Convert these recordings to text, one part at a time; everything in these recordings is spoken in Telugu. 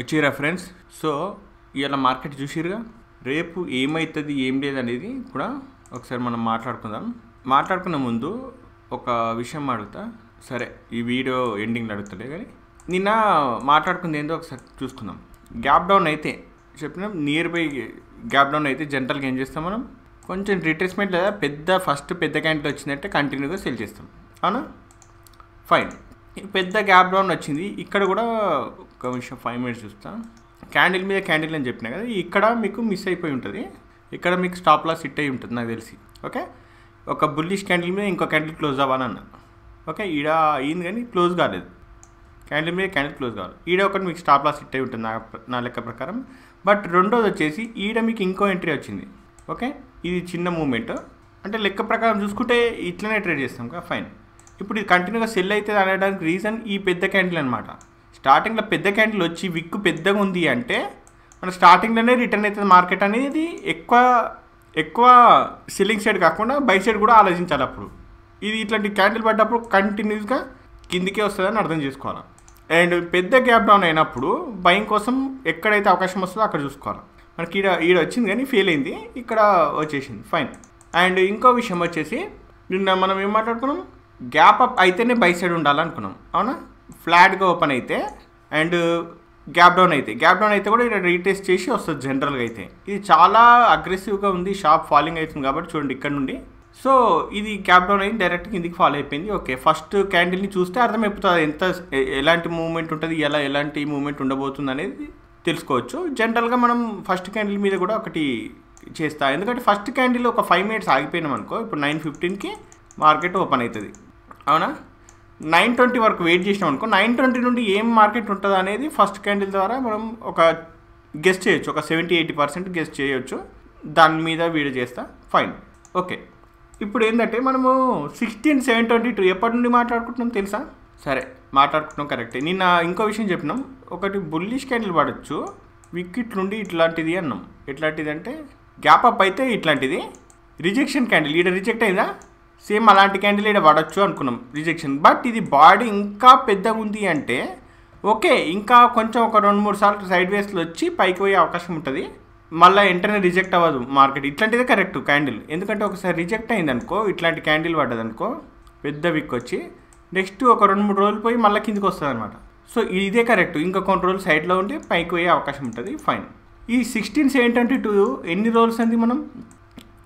వచ్చేరా ఫ్రెండ్స్. సో ఇవాళ మార్కెట్ చూసిరుగా, రేపు ఏమవుతుంది ఏం లేదు అనేది కూడా ఒకసారి మనం మాట్లాడుకుందాం. మాట్లాడుకునే ముందు ఒక విషయం అడుగుతా, సరే ఈ వీడియో ఎండింగ్లో అడుగుతలే కానీ నిన్న మాట్లాడుకుంది ఏందో ఒకసారి చూసుకుందాం. గ్యాప్ డౌన్ అయితే చెప్పినాం, నియర్ బై గ్యాప్ డౌన్ అయితే జనరల్గా ఏం చేస్తాం మనం, కొంచెం రిట్రేస్మెంట్ లేదా పెద్ద క్యాండిల్ వచ్చిందంటే కంటిన్యూగా సేల్ చేస్తాం, అవునా? ఫైన్. పెద్ద గ్యాప్ డౌన్ వచ్చింది, ఇక్కడ కూడా ఒక విషయం 5 minutes చూస్తాం. క్యాండిల్ మీద క్యాండిల్ అని చెప్పినా కదా, ఇక్కడ మీకు మిస్ అయిపోయి ఉంటుంది, ఇక్కడ మీకు స్టాప్ లాస్ హిట్ అయి ఉంటుంది నాకు తెలిసి. ఓకే, ఒక బుల్లిష్ క్యాండిల్ మీద ఇంకో క్యాండిల్ క్లోజ్ అవ్వాలని అన్నా, ఓకే ఈడ అయింది కానీ క్లోజ్ కాలేదు, క్యాండిల్ మీద క్యాండిల్ క్లోజ్ కావాలి. ఈడ ఒకటి మీకు స్టాప్ లాస్ హిట్ అయి ఉంటుంది నా లెక్క ప్రకారం. బట్ రెండోది వచ్చేసి ఈడ మీకు ఇంకో ఎంట్రీ వచ్చింది, ఓకే ఇది చిన్న మూమెంట్ అంటే లెక్క ప్రకారం చూసుకుంటే ఇట్లనే ట్రేడ్ చేస్తాం కదా, ఫైన్. ఇప్పుడు ఇది కంటిన్యూగా సెల్ అవుతుంది అనడానికి రీజన్ ఈ పెద్ద క్యాండిల్ అనమాట. స్టార్టింగ్లో పెద్ద క్యాండిల్ వచ్చి విక్కు పెద్దగా ఉంది అంటే మన స్టార్టింగ్లోనే రిటర్న్ అవుతుంది మార్కెట్ అనేది, ఎక్కువ సెల్లింగ్ సైడ్ కాకుండా బై సైడ్ కూడా ఆలోచించాలి. అప్పుడు ఇది ఇట్లాంటి క్యాండిల్ పడ్డప్పుడు కంటిన్యూస్గా కిందికే వస్తుందని అర్థం చేసుకోవాలి. అండ్ పెద్ద గ్యాప్ డౌన్ అయినప్పుడు బయింగ్ కోసం ఎక్కడైతే అవకాశం వస్తుందో అక్కడ చూసుకోవాలి. మనకి ఈడ వచ్చింది కానీ ఫెయిల్ అయింది, ఇక్కడ వచ్చేసింది, ఫైన్. అండ్ ఇంకో విషయం వచ్చేసి నిన్న మనం ఏం మాట్లాడుకున్నాం, గ్యాప్ అప్ అయితేనే బై సైడ్ ఉండాలనుకున్నాం, అవునా? ఫ్లాట్గా ఓపెన్ అయితే అండ్ గ్యాప్ డౌన్ అయితే కూడా ఇక్కడ రీటెస్ట్ చేసి వస్తుంది జనరల్గా అయితే. ఇది చాలా అగ్రెసివ్గా ఉంది, షార్ప్ ఫాలింగ్ అవుతుంది కాబట్టి చూడండి ఇక్కడ నుండి. సో ఇది గ్యాప్ డౌన్ అయింది, డైరెక్ట్గా ఇందుకు ఫాలో అయిపోయింది. ఓకే, ఫస్ట్ క్యాండిల్ని చూస్తే అర్థమైపోతుంది ఎలాంటి మూవ్మెంట్ ఉంటుంది, ఎలాంటి మూవ్మెంట్ ఉండబోతుంది అనేది తెలుసుకోవచ్చు. జనరల్గా మనం ఫస్ట్ క్యాండిల్ మీద కూడా ఒకటి చేస్తాం, ఎందుకంటే ఫస్ట్ క్యాండిల్ ఒక 5 minutes ఆగిపోయినాం అనుకో, ఇప్పుడు 9:15కి మార్కెట్ ఓపెన్ అవుతుంది, అవునా? 9:20 వరకు వెయిట్ చేసినాం అనుకో, 9:20 నుండి ఏం మార్కెట్ ఉంటుంది అనేది ఫస్ట్ క్యాండిల్ ద్వారా మనం ఒక గెస్ట్ చేయొచ్చు, ఒక 70-80% గెస్ట్ చేయొచ్చు, దాని మీద వీడియో చేస్తా, ఫైన్. ఓకే, ఇప్పుడు ఏంటంటే మనము 16/7/22 ఎప్పటి నుండి మాట్లాడుకుంటున్నాం తెలుసా? సరే మాట్లాడుకుంటున్నాం కరెక్టే. నిన్న ఇంకో విషయం చెప్పినాం, ఒకటి బుల్లిష్ క్యాండిల్ పడవచ్చు వికెట్ నుండి ఇట్లాంటిది అన్నాం. ఎట్లాంటిది అంటే గ్యాప్ అప్ అయితే ఇట్లాంటిది రిజెక్షన్ క్యాండిల్, ఈడ రిజెక్ట్ అయిందా, సేమ్ అలాంటి క్యాండిల్ ఈడ పడవచ్చు అనుకున్నాం రిజెక్షన్. బట్ ఇది బాడీ ఇంకా పెద్దగా ఉంది అంటే ఓకే, ఇంకా కొంచెం ఒక 2-3 సార్లు సైడ్ వేస్లో వచ్చి పైకి పోయే అవకాశం ఉంటుంది, మళ్ళీ వెంటనే రిజెక్ట్ అవ్వదు మార్కెట్. ఇట్లాంటిదే కరెక్ట్ క్యాండిల్, ఎందుకంటే ఒకసారి రిజెక్ట్ అయిందనుకో, ఇట్లాంటి క్యాండిల్ పడ్డదనుకో పెద్ద విక్ వచ్చి నెక్స్ట్ ఒక 2-3 రోజులు పోయి మళ్ళీ కిందికి వస్తుంది అనమాట. సో ఇదే కరెక్ట్, ఇంకా కొన్ని రోజులు సైడ్లో ఉండి పైకి పోయే అవకాశం ఉంటుంది, ఫైన్. ఈ 16/7/22 ఎన్ని రోజులు అంది మనం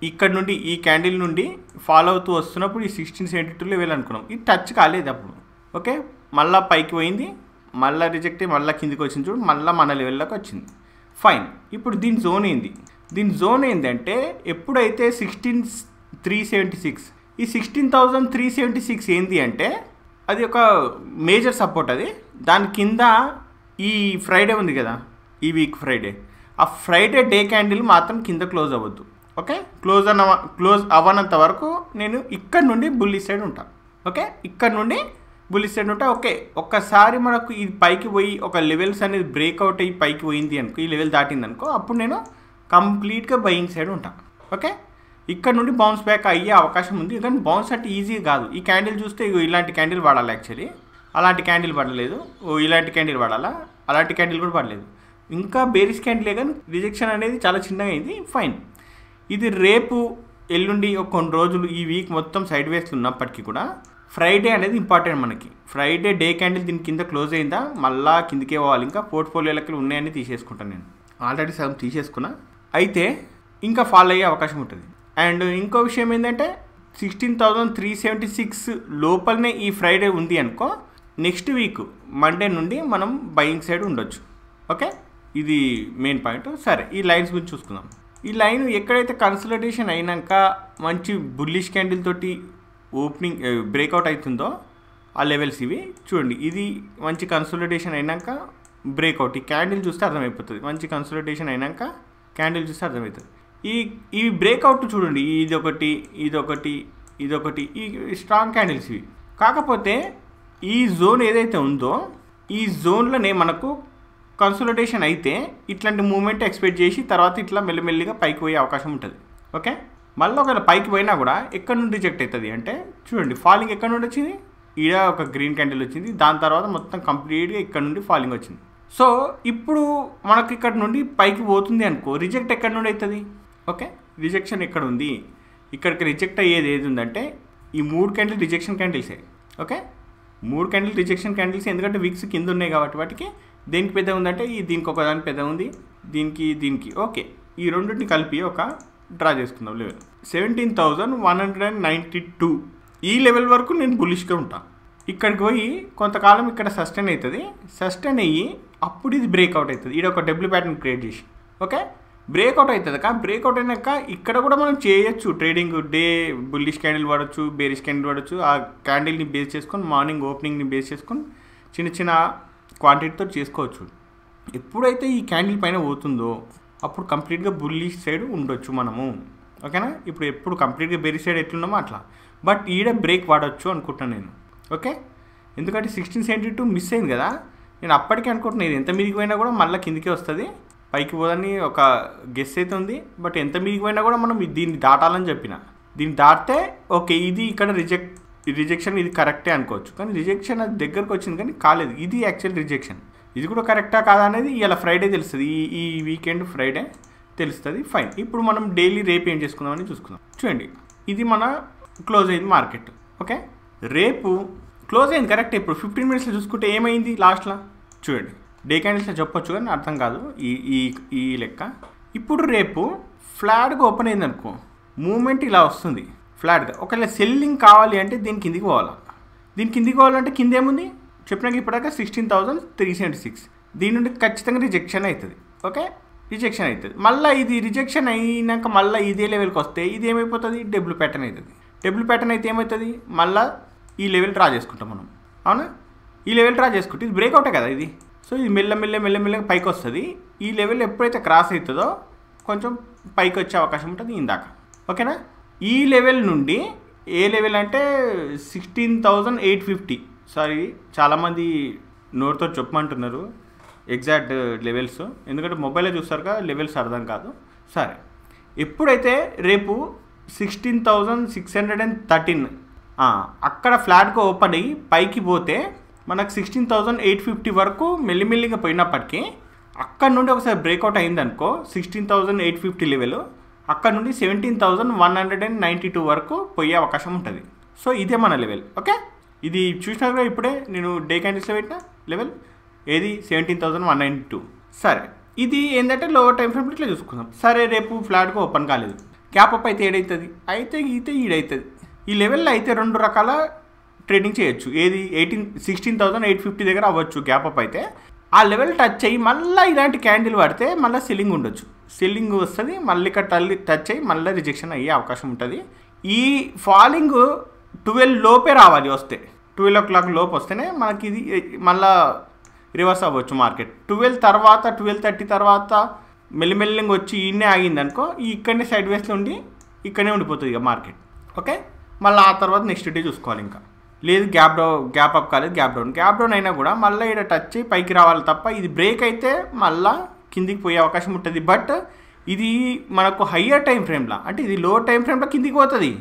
ఇక్కడ నుండి ఈ క్యాండిల్ నుండి ఫాలో అవుతూ వస్తున్నప్పుడు ఈ 16/7/22 వెళ్ళాలనుకున్నాం, ఇది టచ్ కాలేదు అప్పుడు, ఓకే మళ్ళీ పైకి పోయింది, మళ్ళీ రిజెక్ట్ అయ్యి మళ్ళీ కిందికి వచ్చింది, చూడు మళ్ళీ మన లెవెల్లోకి వచ్చింది, ఫైన్. ఇప్పుడు దీని జోన్ ఏంటంటే ఎప్పుడైతే 16,376, ఈ 16,376 ఏంది అంటే అది ఒక మేజర్ సపోర్ట్. అది దాని కింద ఈ ఫ్రైడే ఉంది కదా, ఈ వీక్ ఫ్రైడే, ఆ ఫ్రైడే డే క్యాండిల్ మాత్రం కింద క్లోజ్ అవ్వద్దు, ఓకే? క్లోజ్ అవ్వనంత వరకు నేను ఇక్కడ నుండి బుల్లిష్ సైడ్ ఉంటా, ఓకే? ఓకే, ఒక్కసారి మనకు ఇది పైకి పోయి ఒక లెవెల్స్ అనేది బ్రేక్అవుట్ అయ్యి పైకి పోయింది అనుకో, ఈ లెవెల్ దాటింది అనుకో, అప్పుడు నేను కంప్లీట్గా బయింగ్ సైడ్ ఉంటా, ఓకే? ఇక్కడ నుండి బౌన్స్ బ్యాక్ అయ్యే అవకాశం ఉంది, కానీ బౌన్స్ అంటే ఈజీ కాదు. ఈ క్యాండిల్ చూస్తే ఇలాంటి క్యాండిల్ పడాలి, యాక్చువల్లీ అలాంటి క్యాండిల్ పడలేదు, ఇలాంటి క్యాండిల్ పడాలా, అలాంటి క్యాండిల్ కూడా పడలేదు, ఇంకా బేరిష్ క్యాండిలే కానీ రిజెక్షన్ అనేది చాలా చిన్నగా అయింది, ఫైన్. ఇది రేపు ఎల్లుండి ఒక కొన్ని రోజులు ఈ వీక్ మొత్తం సైడ్ వేస్ ఉన్నప్పటికీ కూడా ఫ్రైడే అనేది ఇంపార్టెంట్ మనకి. ఫ్రైడే డే క్యాండిల్ దీని కింద క్లోజ్ అయిందా, మళ్ళీ కిందకే పోవాలి, ఇంకా పోర్ట్ఫోలియోలకి ఉన్నాయని తీసేసుకుంటాను నేను, ఆల్రెడీ సగం తీసేసుకున్నా, అయితే ఇంకా ఫాలో అయ్యే అవకాశం ఉంటుంది. అండ్ ఇంకో విషయం ఏంటంటే 16,376 లోపలనే ఈ ఫ్రైడే ఉంది అనుకో, నెక్స్ట్ వీక్ మండే నుండి మనం బయింగ్ సైడ్ ఉండొచ్చు, ఓకే? ఇది మెయిన్ పాయింట్. సరే ఈ లైన్స్ గురించి చూసుకుందాం. ఈ లైన్ ఎక్కడైతే కన్సల్టేషన్ అయినాక మంచి బుల్లిష్ క్యాండిల్ తోటి ఓపెనింగ్ బ్రేక్అవుట్ అవుతుందో ఆ లెవెల్స్ ఇవి చూడండి. ఇది మంచి కన్సల్టేషన్ అయినాక బ్రేక్అవుట్, ఈ క్యాండిల్ చూస్తే అర్థమైపోతుంది, మంచి కన్సల్టేషన్ అయినాక క్యాండిల్ చూస్తే అర్థమవుతుంది. ఈ బ్రేక్అవుట్ చూడండి, ఇదొకటి ఈ స్ట్రాంగ్ క్యాండిల్స్ ఇవి. కాకపోతే ఈ జోన్ ఏదైతే ఉందో ఈ జోన్లోనే మనకు కన్సల్టేషన్ అయితే ఇట్లాంటి మూమెంట్ ఎక్స్పెక్ట్ చేసి తర్వాత ఇట్లా మెల్లిమెల్లిగా పైకి పోయే అవకాశం ఉంటుంది, ఓకే? మళ్ళీ ఒకవేళ పైకి పోయినా కూడా ఎక్కడ నుండి రిజెక్ట్ అవుతుంది అంటే చూడండి, ఫాలింగ్ ఎక్కడ నుండి వచ్చింది, ఈడ ఒక గ్రీన్ క్యాండిల్ వచ్చింది, దాని తర్వాత మొత్తం కంప్లీట్గా ఇక్కడ నుండి ఫాలింగ్ వచ్చింది. सो इप्पुडु मनकु इक्कड नुंडि पैकी पोतुंदी अनुको रिजेक्ट एक्कड नुंडि अयितदी ओके रिजेक्शन एक्कड उंदी इक्कडिकि रिजेक्ट अय्येदी एदि उंदंटे ई मूडु कैंडल रिजेक्शन कैंडल्स ओके मूडु कैंडल रिजेक्शन कैंडल्स एंदुकंटे विक्स किंद उन्नायि काबट्टी वाटिकि देनिकि पेद्द उंदंटे ई दीनिकि ओक दानि पेद्द उंदी दीनिकि दीनिकि ओके ई रेंडिटिनि कलिपि ओक ड्रा चेसुकुंदां लेवल 17,192 ई लेवल वरकु नेनु बुलिश गा उंटा इक्कडिकि पोयि कोंतकालं इक्कड सस्टेन अयितदी सस्टेन अय्यि అప్పుడు ఇది బ్రేక్ అవుట్ అవుతది ఇది ఒక డబుల్ ప్యాటర్న్ క్రియేట్ చేసి ఓకే బ్రేక్ అవుట్ అవుతది కదా బ్రేక్ అవుట్ అయినాక ఇక్కడ కూడా మనం చేయొచ్చు ట్రేడింగ్ డే బుల్లిష్ క్యాండిల్ వాడొచ్చు బేరిష్ క్యాండిల్ వాడొచ్చు ఆ క్యాండిల్ ని బేస్ చేసుకొని మార్నింగ్ ఓపెనింగ్ ని బేస్ చేసుకొని చిన్న చిన్న క్వాంటిటీ తో చేసుకోవచ్చు ఎప్పుడైతే ఈ క్యాండిల్ పైన పోతుందో అప్పుడు కంప్లీట్ గా బుల్లిష్ సైడ్ ఉండొచ్చు మనము ఓకేనా ఇప్పుడు ఎప్పుడు కంప్లీట్ గా బేరిష్ సైడ్ ఎట్లున్నామో అట్లా బట్ ఈడ బ్రేక్ వాడొచ్చు అనుకుంటా నేను ఓకే ఎందుకంటే 1672 మిస్ అయింది కదా నేను అప్పటికే అనుకుంటున్నాను ఎంత మీదికి పోయినా కూడా మళ్ళా కిందికి వస్తది పైకి పోదని ఒక గెస్ అయితే ఉంది బట్ ఎంత మీదికి పోయినా కూడా మనం దీన్ని దాటాలని చెప్పినా దీన్ని దాటితే ఓకే ఇది ఇక్కడ రిజెక్షన్ ఇది కరెక్టే అనుకోవచ్చు కానీ రిజెక్షన్ అది దగ్గరికి వచ్చింది కానీ కాలేదు ఇది యాక్చువల్ రిజెక్షన్ ఇది కూడా కరెక్టా కాదా అనేది ఇయాల ఫ్రైడే తెలుస్తుంది ఈ వీకెండ్ ఫ్రైడే తెలుస్తుంది ఫైన్ ఇప్పుడు మనం డైలీ రేపు ఏం చేసుకుందామని చూసుకుందాం చూడండి ఇది మన క్లోజ్ అయింది మార్కెట్ ఓకే రేపు క్లోజ్ అయింది కరెక్ట్ ఇప్పుడు 15 మినిట్స్ లో చూసుకుంటే ఏమైంది లాస్ట్ లా చూడండి డే క్యాండిల్స్లో చెప్పొచ్చు కానీ అర్థం కాదు ఈ ఈ ఈ లెక్క ఇప్పుడు రేపు ఫ్లాట్గా ఓపెన్ అయింది అనుకో మూమెంట్ ఇలా వస్తుంది ఫ్లాట్గా ఒకవేళ సెల్లింగ్ కావాలి అంటే దీని కిందికి పోవాలి దీని కిందికి పోవాలంటే కింద ఏముంది చెప్పినాక ఇప్పటిదాకా 16,376 దీని నుండి ఖచ్చితంగా రిజెక్షన్ అవుతుంది ఓకే రిజెక్షన్ అవుతుంది మళ్ళీ ఇది రిజెక్షన్ అయినాక మళ్ళీ ఇదే లెవెల్కి వస్తే ఇది ఏమైపోతుంది డబుల్ ప్యాటర్న్ అవుతుంది డబుల్ ప్యాటర్న్ అయితే ఏమవుతుంది మళ్ళీ ఈ లెవెల్ డ్రా చేసుకుంటాం మనం అవునా ఈ లెవెల్ డ్రా చేసుకుంటే ఇది బ్రేక్అవుటే కదా ఇది సో ఇది మెల్లమెల్లగా పైకి వస్తుంది ఈ లెవెల్ ఎప్పుడైతే క్రాస్ అవుతుందో కొంచెం పైకి వచ్చే అవకాశం ఉంటుంది ఇందాక ఓకేనా ఈ లెవెల్ నుండి ఏ లెవెల్ అంటే 16,850 సారీ చాలామంది నోటితో చెప్పమంటున్నారు ఎగ్జాక్ట్ లెవెల్స్ ఎందుకంటే మొబైల్లో చూస్తారుగా లెవెల్స్ అర్థం కాదు సరే ఎప్పుడైతే రేపు 16,613 అక్కడ ఫ్లాట్గా ఓపెన్ అయ్యి పైకి పోతే మనకు 16,850 వరకు మెల్లిమెల్లిగా పోయినప్పటికీ అక్కడ నుండి ఒకసారి బ్రేక్అవుట్ అయిందనుకో 16,850 లెవెల్ అక్కడ నుండి 17,192 వరకు పోయే అవకాశం ఉంటుంది సో ఇదే మన లెవెల్ ఓకే ఇది చూసినాక ఇప్పుడే నేను డే క్యాండిల్స్లో పెట్టిన లెవెల్ ఏది 17,192 సరే ఇది ఏంటంటే లోవర్ టైం ఫ్రేమ్ ఇట్లా చూసుకుందాం సరే రేపు ఫ్లాట్గా ఓపెన్ కాలేదు క్యాప్ అప్ అయితే ఏడవుతుంది అయితే ఈడవుతుంది ఈ లెవెల్లో అయితే రెండు రకాల ట్రేడింగ్ చేయొచ్చు ఏది 16,850 దగ్గర అవ్వచ్చు గ్యాప్ అప్ అయితే ఆ లెవెల్ టచ్ అయ్యి మళ్ళీ ఇలాంటి క్యాండిల్ పడితే మళ్ళీ సెల్లింగ్ ఉండొచ్చు సెల్లింగ్ వస్తుంది మళ్ళీ ఇక్కడ టచ్ అయ్యి మళ్ళీ రిజెక్షన్ అయ్యే అవకాశం ఉంటుంది ఈ ఫాలింగ్ 12 లోపే రావాలి వస్తే 12 o'clock లోపు వస్తేనే మనకి ఇది మళ్ళీ రివర్స్ అవ్వచ్చు మార్కెట్ 12 తర్వాత 12:30 తర్వాత మెల్లిమెల్లింగ్ వచ్చి ఈయనే ఆగిందనుకో ఈ ఇక్కడనే సైడ్ వేస్లో ఉండి ఇక్కడనే ఉండిపోతుంది ఇక మార్కెట్ ఓకే మళ్ళీ ఆ తర్వాత నెక్స్ట్ డే చూసుకోవాలి ఇంకా లేదు గ్యాప్ అప్ కాలేదు గ్యాప్ డౌన్ అయినా కూడా మళ్ళీ ఇక్కడ టచ్ అయ్యి పైకి రావాలి తప్ప ఇది బ్రేక్ అయితే మళ్ళీ కిందికి పోయే అవకాశం ఉంటుంది బట్ ఇది మనకు హయ్యర్ టైం ఫ్రేమ్లా అంటే ఇది లోవర్ టైం ఫ్రేమ్లో కిందికి పోతుంది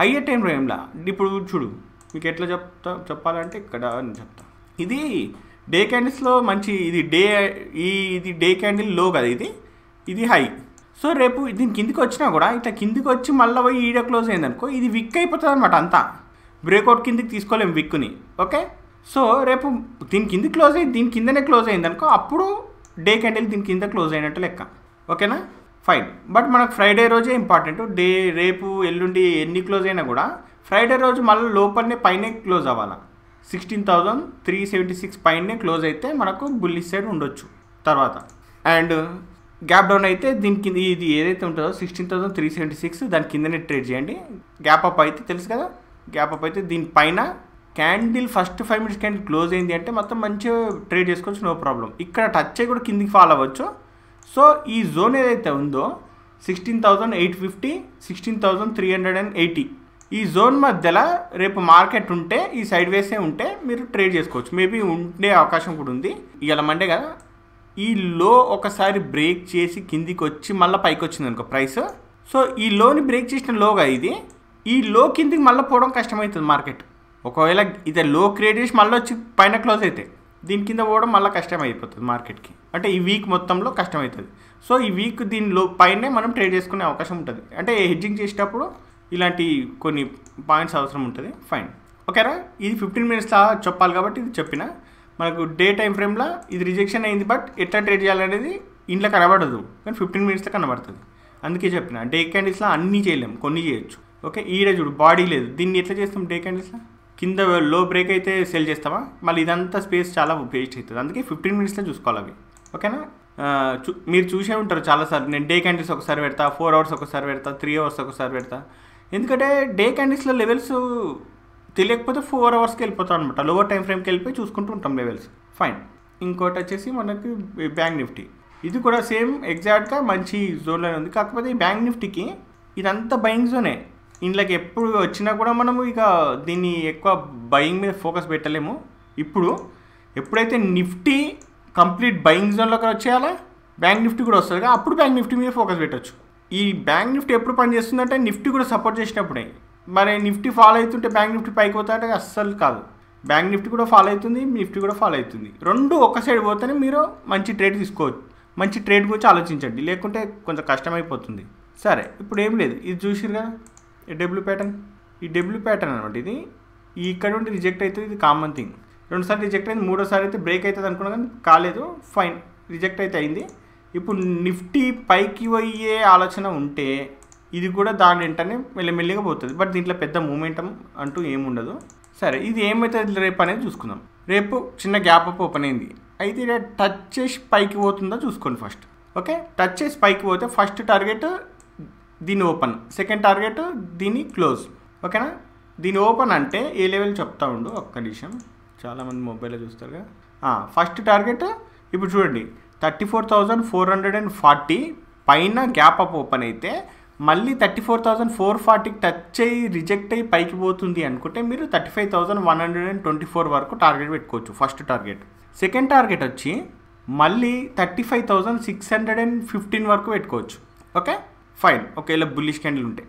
హయ్యర్ టైం ఫ్రేమ్లా ఇప్పుడు చూడు మీకు ఎట్లా చెప్పాలంటే ఇక్కడ నేను చెప్తాను ఇది డే క్యాండిల్స్లో మంచి ఇది డే క్యాండిల్ లో కదా ఇది హై సో రేపు దీని కిందికి వచ్చినా కూడా ఇట్లా కిందికి వచ్చి మళ్ళీ పోయి ఈడ క్లోజ్ అయిందనుకో ఇది విక్ అయిపోతుంది అనమాట అంతా బ్రేక్అవుట్ కిందికి తీసుకోలేము విక్కుని ఓకే సో రేపు దీని కింద క్లోజ్ అయ్యి దీని కిందనే క్లోజ్ అయింది అనుకో అప్పుడు డే క్యాండిల్ దీని కింద క్లోజ్ అయినట్టు లెక్క ఓకేనా ఫైన్ బట్ మనకు ఫ్రైడే రోజే ఇంపార్టెంట్ డే రేపు ఎల్లుండి ఎన్ని క్లోజ్ అయినా కూడా ఫ్రైడే రోజు మళ్ళీ లోపలనే పైనే క్లోజ్ అవ్వాలి 16,376 పైనే క్లోజ్ అయితే మనకు బుల్లిష్ సైడ్ ఉండొచ్చు తర్వాత అండ్ గ్యాప్ డౌన్ అయితే దీని కింద ఇది ఏదైతే ఉంటుందో 16,376 దాని కిందనే ట్రేడ్ చేయండి గ్యాప్ అప్ అయితే తెలుసు కదా గ్యాప్ అప్ అయితే దీనిపైన candle first 5 minutes candle close అయింది అంటే మొత్తం మంచిగా ట్రేడ్ చేసుకోవచ్చు నో ప్రాబ్లం ఇక్కడ టచ్ అయ్యి కూడా కిందికి ఫాల్ అవ్వచ్చు సో ఈ జోన్ ఏదైతే ఉందో 16,850 16,380 ఈ జోన్ మధ్యలో రేపు మార్కెట్ ఉంటే ఈ సైడ్ వేసే ఉంటే మీరు ట్రేడ్ చేసుకోవచ్చు మేబీ ఉండే అవకాశం కూడా ఉంది ఇవాళ మండే కదా ఈ లో ఒకసారి బ్రేక్ చేసి కిందికి వచ్చి మళ్ళీ పైకి వచ్చింది అనుకో ప్రైస్ సో ఈ లోని బ్రేక్ చేసిన లోగా ఇది ఈ లో కిందికి మళ్ళీ పోవడం కష్టమవుతుంది మార్కెట్ ఒకవేళ ఇది లో క్రియేట్ చేసి మళ్ళీ వచ్చి పైన క్లోజ్ అయితే దీని కింద పోవడం మళ్ళీ కష్టం అయిపోతుంది మార్కెట్కి, అంటే ఈ వీక్ మొత్తంలో కష్టం అవుతుంది. సో ఈ వీక్ దీనిలో పైనే మనం ట్రేడ్ చేసుకునే అవకాశం ఉంటుంది. అంటే హెడ్జింగ్ చేసేటప్పుడు ఇలాంటి కొన్ని పాయింట్స్ అవసరం ఉంటుంది. ఫైన్, ఓకేరా. ఇది 15 నిమిషాల చెప్పాలి కాబట్టి ఇది చెప్పిన. మనకు డే టైం ఫ్రేమ్లో ఇది రిజెక్షన్ అయింది, బట్ ఎట్లా ట్రేడ్ చేయాలనేది ఇంట్లో కనబడదు, కానీ 15 నిమిషాల కనబడుతుంది. అందుకే చెప్పిన డే క్యాండిల్స్లో అన్నీ చేయలేము, కొన్ని చేయొచ్చు. ఓకే, ఈడ చూడు బాడీ లేదు, దీన్ని ఎట్లా చేస్తాం? డే క్యాండిల్స్లో కింద లో బ్రేక్ అయితే సెల్ చేస్తామా, మళ్ళీ ఇదంతా స్పేస్ చాలా వేస్ట్ అవుతుంది. అందుకే 15 నిమిషాల చూసుకోవాలి అవి, ఓకేనా. మీరు చూసే ఉంటారు చాలాసార్లు, నేను డే క్యాండిల్స్ ఒకసారి పెడతా, 4 అవర్స్ ఒకసారి పెడతా, 3 అవర్స్ ఒకసారి పెడతా. ఎందుకంటే డే క్యాండిల్స్లో లెవెల్స్ తెలియకపోతే 4 అవర్స్కి వెళ్ళిపోతాం అనమాట, లోవర్ టైం ఫ్రేమ్కి వెళ్ళిపోయి చూసుకుంటూ ఉంటాం లెవెల్స్. ఫైన్, ఇంకోటి వచ్చేసి మనకి బ్యాంక్ నిఫ్టీ. ఇది కూడా సేమ్ ఎగ్జాక్ట్గా మంచి జోన్లోనే ఉంది, కాకపోతే ఈ బ్యాంక్ నిఫ్టీకి ఇదంతా బయింగ్ జోనే. ఇంట్లోకి ఎప్పుడు వచ్చినా కూడా మనము ఇక దీన్ని ఎక్కువ బయింగ్ మీద ఫోకస్ పెట్టలేము. ఇప్పుడు ఎప్పుడైతే నిఫ్టీ కంప్లీట్ బయింగ్ జోన్లోకి వచ్చేయాలా, బ్యాంక్ నిఫ్టీ కూడా వస్తుంది, అప్పుడు బ్యాంక్ నిఫ్టీ మీద ఫోకస్ పెట్టచ్చు. ఈ బ్యాంక్ నిఫ్టీ ఎప్పుడు పనిచేస్తుందంటే నిఫ్టీ కూడా సపోర్ట్ చేసినప్పుడే. మరి నిఫ్టీ ఫాలో అవుతుంటే బ్యాంక్ నిఫ్టీ పైకి పోతాయంటే అస్సలు కాదు. బ్యాంక్ నిఫ్టీ కూడా ఫాలో అవుతుంది, నిఫ్టీ కూడా ఫాలో అవుతుంది, రెండు ఒక సైడ్ పోతేనే మీరు మంచి ట్రేడ్ తీసుకోవచ్చు. మంచి ట్రేడ్ గురించి ఆలోచించండి, లేకుంటే కొంచెం కష్టమైపోతుంది. సరే, ఇప్పుడు ఏం లేదు, ఇది చూసిరు కదా ఈ డబ్ల్యూ ప్యాటర్న్, ఈ డబ్ల్యూ ప్యాటర్న్ అనమాట. ఇది ఇక్కడ నుండి రిజెక్ట్ అవుతుంది, ఇది కామన్ థింగ్. 2 సార్లు రిజెక్ట్ అయింది, 3వ సారి అయితే బ్రేక్ అవుతుంది అనుకున్నా, కానీ కాలేదు. ఫైన్, రిజెక్ట్ అయితే అయింది. ఇప్పుడు నిఫ్టీ పైకి పోయే ఆలోచన ఉంటే ఇది కూడా దాని వెంటనే మెల్లమెల్లిగా పోతుంది, బట్ దీంట్లో పెద్ద మూమెంటం అంటూ ఏముండదు. సరే, ఇది ఏమవుతుంది రేపు అనేది చూసుకుందాం. రేపు చిన్న గ్యాప్ అప్ ఓపెన్ అయింది, అయితే టచ్ చేసి పైకి పోతుందో చూసుకోండి ఫస్ట్. ఓకే, టచ్ చేసి పైకి పోతే ఫస్ట్ టార్గెట్ దీని ఓపెన్, సెకండ్ టార్గెట్ దీని క్లోజ్, ఓకేనా. దీని ఓపెన్ అంటే ఏ లెవెల్ చెప్తా ఉండు, ఒక్క నిమిషం, చాలామంది మొబైల్లో చూస్తారుగా. ఫస్ట్ టార్గెట్ ఇప్పుడు చూడండి 34,440 పైన గ్యాప్ అప్ ఓపెన్ అయితే, మళ్ళీ 34,440కి టచ్ అయ్యి రిజెక్ట్ అయ్యి పైకి పోతుంది అనుకుంటే మీరు 35,124 వరకు టార్గెట్ పెట్టుకోవచ్చు ఫస్ట్ టార్గెట్. సెకండ్ టార్గెట్ వచ్చి మళ్ళీ 35,615 వరకు పెట్టుకోవచ్చు. Okay, fine. ఒకవేళ బుల్లిష్ క్యాండిల్ ఉంటే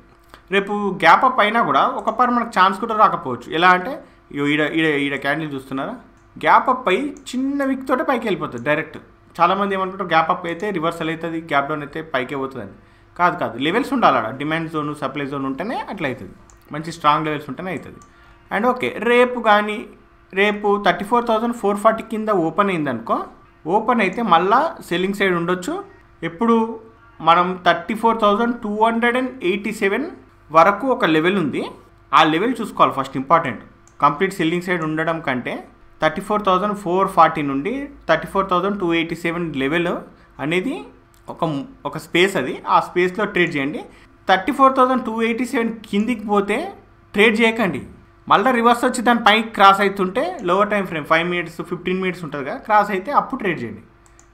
రేపు గ్యాప్ అప్ అయినా కూడా ఒకపారి మనకు ఛాన్స్ కూడా రాకపోవచ్చు. ఎలా అంటే ఈడ ఈడ ఈడ క్యాండిల్ చూస్తున్నారా, గ్యాప్ అప్ అయ్యి చిన్న విక్ తోటే పైకి వెళ్ళిపోతుంది డైరెక్ట్. చాలామంది ఏమంటారు గ్యాప్ అప్ అయితే రివర్సల్ అవుతుంది, గ్యాప్ డౌన్ అయితే పైకే పోతుందని. కాదు కాదు, లెవెల్స్ ఉండాలి అక్కడ, డిమాండ్ జోన్ సప్లై జోన్ ఉంటేనే అట్లా అవుతుంది, మంచి స్ట్రాంగ్ లెవెల్స్ ఉంటేనే అవుతుంది. అండ్ ఓకే, రేపు కానీ రేపు 34,440 కింద ఓపెన్ అయిందనుకో, ఓపెన్ అయితే మళ్ళా సెల్లింగ్ సైడ్ ఉండొచ్చు. ఎప్పుడు మనం 34,287 వరకు ఒక లెవెల్ ఉంది, ఆ లెవెల్ చూసుకోవాలి first important. Complete selling side ఉండడం కంటే 34,440 నుండి 34,287 లెవెల్ అనేది ఒక స్పేస్, అది ఆ స్పేస్లో ట్రేడ్ చేయండి. 34,287 కిందికి పోతే ట్రేడ్ చేయకండి, మళ్ళీ రివర్స్ వచ్చి దాని పైకి క్రాస్ అవుతుంటే lower time frame 5 minutes 15 minutes ఉంటుంది కదా, క్రాస్ అయితే అప్పుడు ట్రేడ్ చేయండి.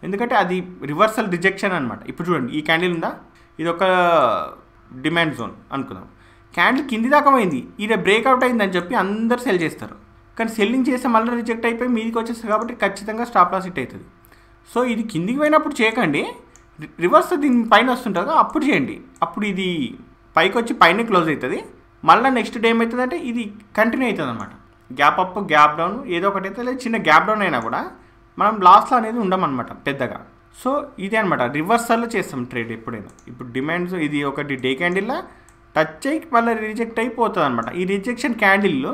ఎందుకంటే అది రివర్సల్ రిజెక్షన్ అనమాట. ఇప్పుడు చూడండి ఈ క్యాండిల్ ఉందా, ఇది ఒక డిమాండ్ జోన్ అనుకుందాం. క్యాండిల్ కింది దాకా పోయింది, ఇది బ్రేక్అవుట్ అయిందని చెప్పి అందరు సెల్ చేస్తారు, కానీ సెల్లింగ్ చేస్తే మళ్ళీ రిజెక్ట్ అయిపోయి మీదికి వచ్చేస్తుంది, కాబట్టి ఖచ్చితంగా స్టాప్ లాస్ హిట్ అవుతుంది. సో ఇది కిందికి పోయినప్పుడు చేయకండి, రివర్స్ దీని పైన వస్తుంటుంది అప్పుడు చేయండి, అప్పుడు ఇది పైకి వచ్చి పైన క్లోజ్ అవుతుంది. మళ్ళీ నెక్స్ట్ డే ఏమవుతుందంటే ఇది కంటిన్యూ అవుతుంది అనమాట. గ్యాప్ అప్ గ్యాప్ డౌన్ ఏదో ఒకటి అయితే, లేదా చిన్న గ్యాప్ డౌన్ అయినా కూడా మనం లాస్ట్లో అనేది ఉండమన్నమాట పెద్దగా. సో ఇదే అనమాట, రివర్సల్లో చేస్తాం ట్రేడ్ ఎప్పుడైనా. ఇప్పుడు డిమాండ్స్ ఇది ఒకటి డే క్యాండిల్లా టచ్ అయ్యి మళ్ళీ రిజెక్ట్ అయిపోతుంది అనమాట. ఈ రిజెక్షన్ క్యాండిల్లో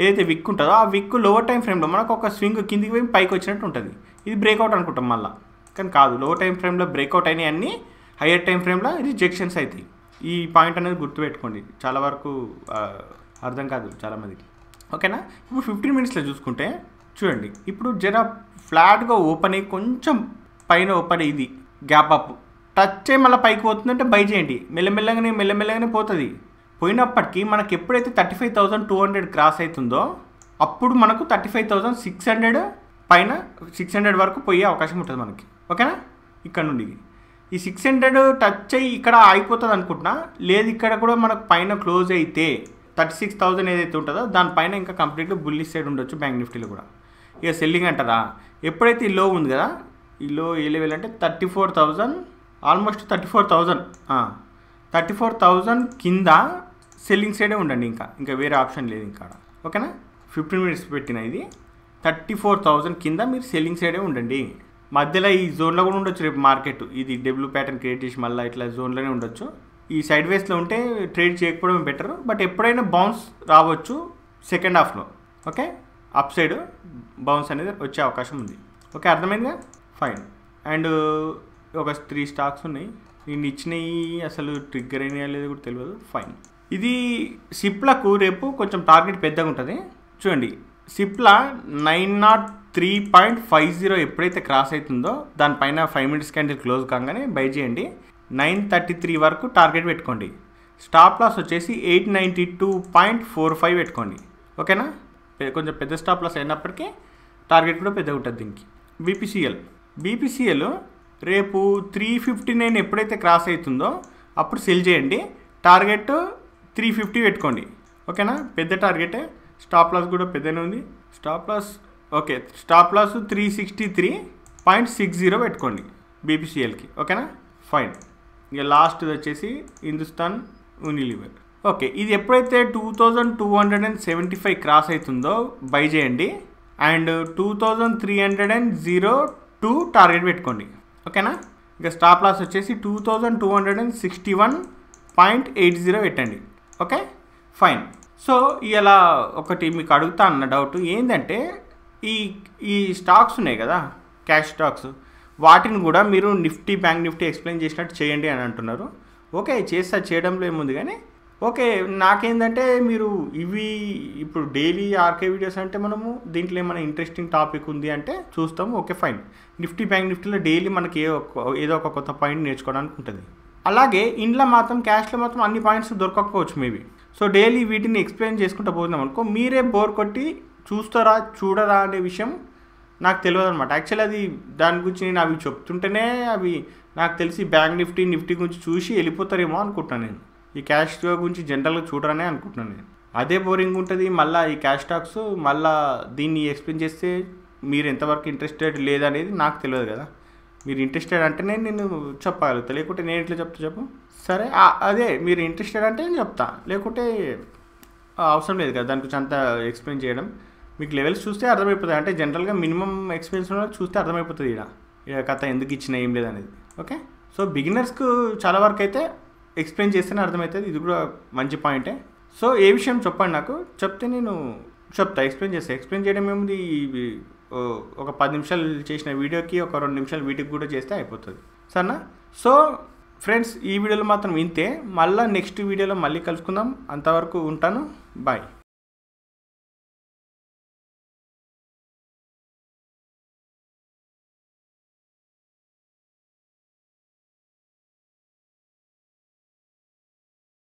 ఏదైతే విక్ ఉంటుందో ఆ విక్ లోవర్ టైం ఫ్రేమ్లో మనకు ఒక స్వింగ్ కిందికి పోయి పైకి వచ్చినట్టు ఉంటుంది. ఇది బ్రేక్అవుట్ అనుకుంటాం మళ్ళీ, కానీ కాదు, లోవర్ టైం ఫ్రేమ్లో బ్రేక్అవుట్ అయినాయి అన్నీ హయ్యర్ టైం ఫ్రేమ్లో రిజెక్షన్స్ అవుతాయి. ఈ పాయింట్ అనేది గుర్తుపెట్టుకోండి, చాలా వరకు అర్థం కాదు చాలామందికి, ఓకేనా. ఇప్పుడు 15 నిమిషాలు చూసుకుంటే చూడండి, ఇప్పుడు జర ఫ్లాట్గా ఓపెన్ అయ్యి కొంచెం పైన ఓపెన్ అయ్యింది గ్యాప్ అప్, టచ్ అయ్యి మళ్ళీ పైకి పోతుందంటే బై చేయండి. మెల్లమెల్లగానే పోతుంది, పోయినప్పటికీ మనకు ఎప్పుడైతే 35,200 క్రాస్ అవుతుందో అప్పుడు మనకు 35,600 పైన 600 వరకు పోయే అవకాశం ఉంటుంది మనకి, ఓకేనా. ఇక్కడ నుండి ఈ 600 టచ్ అయ్యి ఇక్కడ అయిపోతుంది అనుకుంటున్నా, లేదు ఇక్కడ కూడా మనకు పైన క్లోజ్ అయితే 36,000 ఏదైతే ఉంటుందో దానిపైన ఇంకా కంప్లీట్గా బుల్లిష్ సైడ్ ఉండొచ్చు బ్యాంక్ నిఫ్టీలో కూడా. ఇక సెల్లింగ్ అంటారా, ఎప్పుడైతే ఈ లో ఉంది కదా, ఈ లో ఏ లెవెల్ అంటే 34,000, ఆల్మోస్ట్ 34,000 కింద సెల్లింగ్ సైడే ఉండండి, ఇంకా వేరే ఆప్షన్ లేదు ఇంకా, ఓకేనా. 15 నిమిషాలు పెట్టిన ఇది. 34,000 కింద మీరు సెల్లింగ్ సైడే ఉండండి. మధ్యలో ఈ జోన్లో కూడా ఉండొచ్చు రేపు మార్కెట్, ఇది డబ్ల్యూ ప్యాటర్న్ క్రియేట్ చేసి మళ్ళీ ఇట్లా జోన్లోనే ఉండొచ్చు. ఈ సైడ్ వేస్లో ఉంటే ట్రేడ్ చేయకపోవడం బెటర్, బట్ ఎప్పుడైనా బౌన్స్ రావచ్చు సెకండ్ హాఫ్లో. ఓకే, అప్ సైడ్ బౌన్స్ అనేది వచ్చే అవకాశం ఉంది. ఓకే, అర్థమైందిగా? ఫైన్. అండ్ ఒక 3 స్టాక్స్ ఉన్నాయి, నేను ఇచ్చినవి అసలు ట్రిగ్గర్ అయినా లేదో కూడా తెలియదు. ఫైన్. ఇది సిప్లకు రేపు కొంచెం టార్గెట్ పెద్దగా ఉంటుంది. చూడండి, సిప్లా 903.50 ఎప్పుడైతే క్రాస్ అవుతుందో దానిపైన 5 minutes క్యాండిల్ క్లోజ్ కాగానే బై చేయండి. 933 వరకు టార్గెట్ పెట్టుకోండి. స్టాప్ లాస్ వచ్చేసి 892.45 పెట్టుకోండి. ఓకేనా? కొంచెం పెద్ద స్టాప్ లాస్ అయినప్పటికీ టార్గెట్ కూడా పెద్దగా ఉంటుంది దీనికి. బీపీసీఎల్ రేపు 359 ఎప్పుడైతే క్రాస్ అవుతుందో అప్పుడు సెల్ చేయండి. టార్గెట్ 350 పెట్టుకోండి. ఓకేనా? పెద్ద టార్గెటే, స్టాప్ లాస్ కూడా పెద్దనే ఉంది. Stop loss okay, stop loss 363.60 పెట్టుకోండి బీపీసీఎల్కి. ఓకేనా? ఫైన్. ఇక లాస్ట్ది వచ్చేసి హిందుస్థాన్ యూనిలివర్. ఓకే, ఇది ఎప్పుడైతే 2275 క్రాస్ అవుతుందో బై చేయండి. అండ్ 2302 టార్గెట్ పెట్టుకోండి. ఓకేనా? ఇక స్టాప్ లాస్ వచ్చేసి 2261.80 పెట్టండి. Okay, fine. సో ఇలా ఒకటి మీకు అడుగుతా అన్న డౌట్ ఏంటంటే, ఈ స్టాక్స్ ఉన్నాయి కదా క్యాష్ స్టాక్స్, వాటిని కూడా మీరు నిఫ్టీ బ్యాంక్ నిఫ్టీ ఎక్స్ప్లెయిన్ చేసినట్టు చేయండి అని అంటున్నారు. ఓకే, చేస్తా, చేయడంలో ఏముంది. కానీ ఓకే, నాకేంటంటే మీరు ఇవి ఇప్పుడు డైలీ ఆర్కే వీడియోస్ అంటే మనము దీంట్లో ఏమైనా ఇంట్రెస్టింగ్ టాపిక్ ఉంది అంటే చూస్తాము. Okay, fine. నిఫ్టీ బ్యాంక్ నిఫ్టీలో డైలీ మనకి ఏదో ఒక కొత్త పాయింట్ నేర్చుకోవడానికి ఉంటుంది. అలాగే ఇంట్లో మాత్రం క్యాష్లో మాత్రం అన్ని పాయింట్స్ దొరకకపోవచ్చు మేబీ. సో డైలీ వీటిని ఎక్స్ప్లెయిన్ చేసుకుంటూ పోతున్నాం అనుకో, మీరే బోర్ కొట్టి చూస్తారా చూడరా అనే విషయం నాకు తెలియదు అనమాట. యాక్చువల్లీ అది దాని గురించి నేను అవి చెప్తుంటేనే అవి నాకు తెలిసి బ్యాంక్ నిఫ్టీ నిఫ్టీ గురించి చూసి వెళ్ళిపోతారేమో అనుకుంటున్నాను నేను. ఈ క్యాష్ స్టాక్ గురించి జనరల్గా చూడరనే అనుకుంటున్నాను నేను. అదే బోరింగ్ ఉంటుంది మళ్ళీ ఈ క్యాష్ స్టాక్స్. మళ్ళీ దీన్ని ఎక్స్ప్లెయిన్ చేస్తే మీరు ఎంతవరకు ఇంట్రెస్టెడ్ లేదనేది నాకు తెలియదు కదా. మీరు ఇంట్రెస్టెడ్ అంటేనే నేను చెప్పాలి, లేకుంటే నేను ఎట్లా చెప్తా చెప్పు. సరే, అదే మీరు ఇంట్రెస్టెడ్ అంటే నేను చెప్తా, లేకుంటే అవసరం లేదు కదా దాని గురించి అంత ఎక్స్ప్లెయిన్ చేయడం. మీకు లెవెల్స్ చూస్తే అర్థమైపోతుంది, అంటే జనరల్గా మినిమం ఎక్స్పీరియన్స్ ఉన్న చూస్తే అర్థమైపోతుంది ఇక్కడ కథ ఎందుకు ఇచ్చినా ఏం లేదనేది. ఓకే, సో బిగినర్స్కు చాలా వరకు అయితే ఎక్స్ప్లెయిన్ చేస్తేనే అర్థమవుతుంది. ఇది కూడా మంచి పాయింటే. సో ఏ విషయం చెప్పండి, నాకు చెప్తే నేను చెప్తా, ఎక్స్ప్లెయిన్ చేస్తా. ఎక్స్ప్లెయిన్ చేయడం ఏముంది, ఒక 10 నిమిషాలు చేసిన వీడియోకి ఒక 2 నిమిషాలు వీటికి కూడా చేస్తే అయిపోతుంది. సరేనా? సో ఫ్రెండ్స్, ఈ వీడియోలో మాత్రం ఇంతే. మళ్ళీ నెక్స్ట్ వీడియోలో మళ్ళీ కలుసుకుందాం. అంతవరకు ఉంటాను. బాయ్.